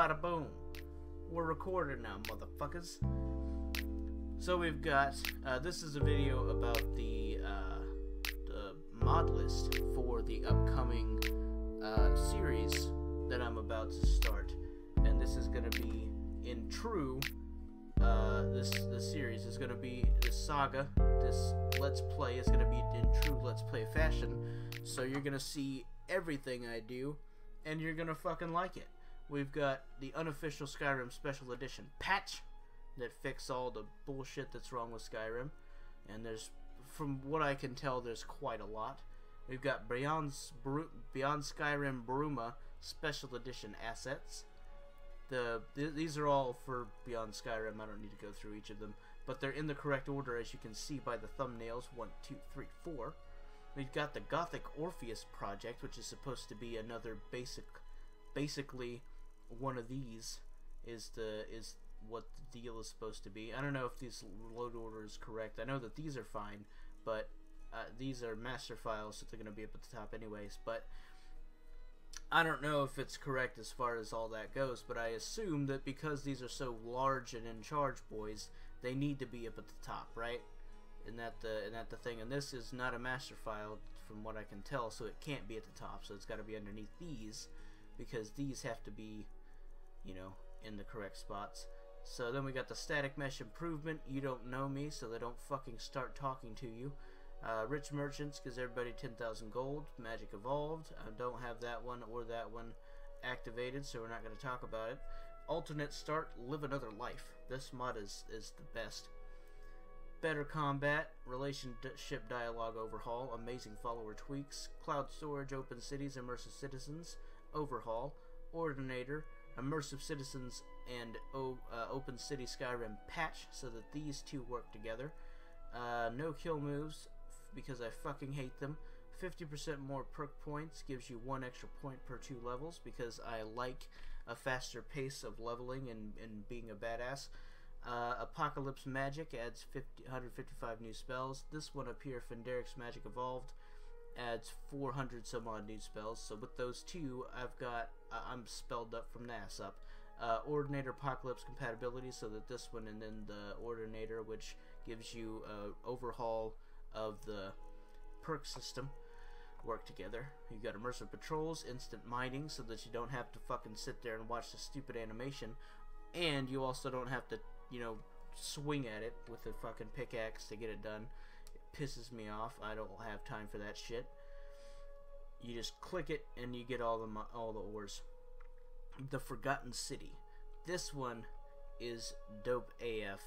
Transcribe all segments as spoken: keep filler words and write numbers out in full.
bada boom. We're recording now, motherfuckers. So we've got, uh, this is a video about the, uh, the mod list for the upcoming uh, series that I'm about to start. And this is going to be in true, uh, this, this series is going to be this saga, this Let's Play is going to be in true Let's Play fashion. So you're going to see everything I do, and you're going to fucking like it. We've got the unofficial Skyrim Special Edition patch that fixes all the bullshit that's wrong with Skyrim. And there's, from what I can tell, there's quite a lot. We've got Beyond, Beyond Skyrim Bruma Special Edition assets. The th These are all for Beyond Skyrim. I don't need to go through each of them. But they're in the correct order, as you can see by the thumbnails. One, two, three, four. We've got the Gothic Orpheus project, which is supposed to be another basic... Basically... one of these is the is what the deal is supposed to be. I don't know if this load order is correct. I know that these are fine, but uh, these are master files, so they're going to be up at the top anyways. But I don't know if it's correct as far as all that goes, but I assume that because these are so large and in charge, boys, they need to be up at the top, right? And that the and that the thing. And this is not a master file from what I can tell, so it can't be at the top. So it's got to be underneath these, because these have to be, you know, in the correct spots. So then we got the static mesh improvement. You don't know me, so they don't fucking start talking to you. Uh, rich merchants, because everybody ten thousand gold. Magic evolved. I don't have that one or that one activated, so we're not going to talk about it. Alternate start, live another life. This mod is, is the best. Better combat, relationship dialogue overhaul, amazing follower tweaks, cloud storage, open cities, immersive citizens, overhaul, ordinator, Immersive Citizens, and o uh, Open City Skyrim patch, so that these two work together. Uh, no kill moves, because I fucking hate them. fifty percent more perk points gives you one extra point per two levels, because I like a faster pace of leveling and, and being a badass. Uh, Apocalypse Magic adds fifty, one hundred fifty-five new spells. This one up here, Fenderic's Magic Evolved, adds four hundred some odd new spells. So with those two, I've got uh, I'm spelled up from N A S up. Uh, Ordinator Apocalypse compatibility, so that this one and then the Ordinator, which gives you an overhaul of the perk system, work together. You've got immersive patrols, instant mining, so that you don't have to fucking sit there and watch the stupid animation, and you also don't have to, you know, swing at it with a fucking pickaxe to get it done. Pisses me off. I don't have time for that shit. You just click it and you get all the all the ores. The Forgotten City. This one is dope A F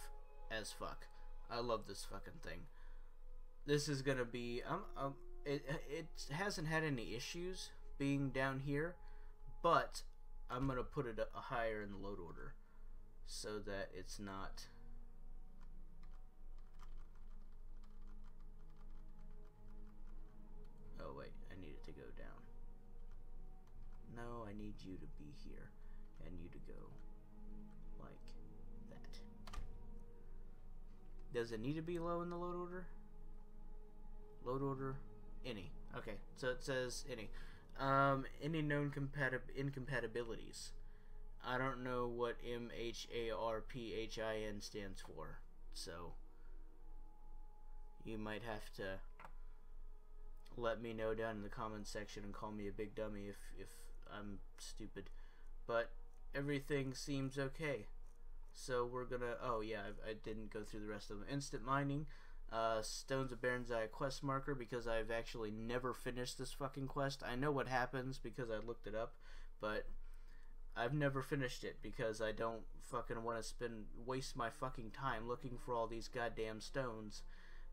as fuck. I love this fucking thing. This is gonna be um um it it hasn't had any issues being down here, but I'm gonna put it a, a higher in the load order so that it's not. To go down. No, I need you to be here and you to go like that. Does it need to be low in the load order? Load order any. Okay, so it says any. Um, any known compatib incompatibilities. I don't know what M H A R P H I N stands for, so you might have to let me know down in the comments section and call me a big dummy if, if I'm stupid. But everything seems okay. So we're gonna... Oh yeah, I, I didn't go through the rest of them. Instant mining. Uh, Stones of Barenziah quest marker, because I've actually never finished this fucking quest. I know what happens because I looked it up, but I've never finished it because I don't fucking want to spend waste my fucking time looking for all these goddamn stones.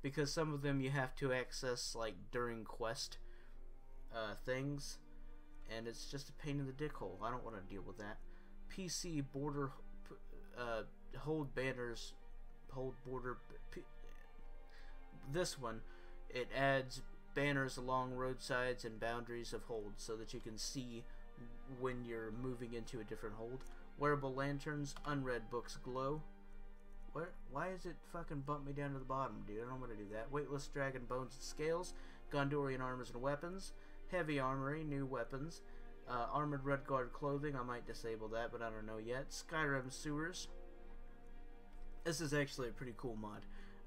Because some of them you have to access like during quest uh, things, and it's just a pain in the dick hole. I don't want to deal with that. P C border uh, hold banners, hold border. P this one, it adds banners along roadsides and boundaries of holds, so that you can see when you're moving into a different hold. Wearable lanterns, unread books glow. Where, why is it fucking bump me down to the bottom, dude? I don't want to do that. Weightless dragon bones and scales. Gondorian armors and weapons. Heavy armory, new weapons. Uh, Armored Red Guard clothing, I might disable that, but I don't know yet. Skyrim Sewers. This is actually a pretty cool mod.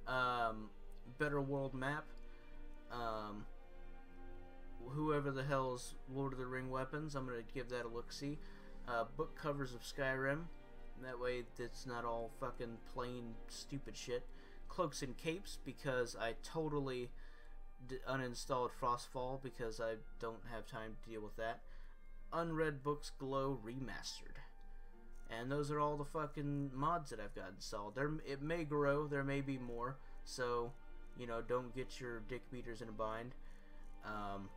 Um, better World Map. Um, whoever the hell's Lord of the Ring weapons, I'm going to give that a look-see. Uh, book covers of Skyrim. That way it's not all fucking plain stupid shit. Cloaks and Capes, because I totally d uninstalled Frostfall because I don't have time to deal with that. Unread Books Glow Remastered. And those are all the fucking mods that I've got installed. There, it may grow, there may be more, so, you know, don't get your dick beaters in a bind. Um,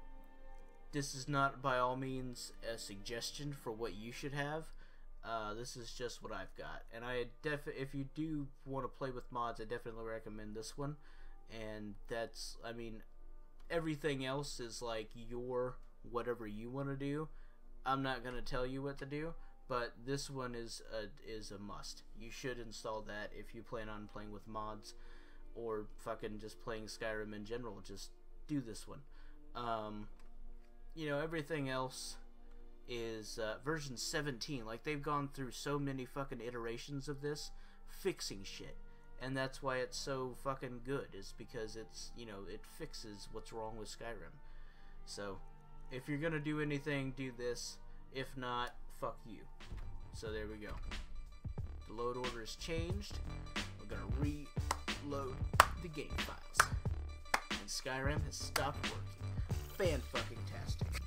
this is not, by all means, a suggestion for what you should have. Uh, this is just what I've got. And I def if you do want to play with mods, I definitely recommend this one. And that's, I mean, everything else is like your whatever you want to do. I'm not going to tell you what to do. But this one is a, is a must. You should install that if you plan on playing with mods or fucking just playing Skyrim in general. Just do this one. Um, you know, everything else is uh, version seventeen. Like, they've gone through so many fucking iterations of this, fixing shit. And that's why it's so fucking good, is because it's, you know, it fixes what's wrong with Skyrim. So, if you're gonna do anything, do this. If not, fuck you. So there we go. The load order is changed. We're gonna reload the game files. And Skyrim has stopped working. Fan-fucking-tastic.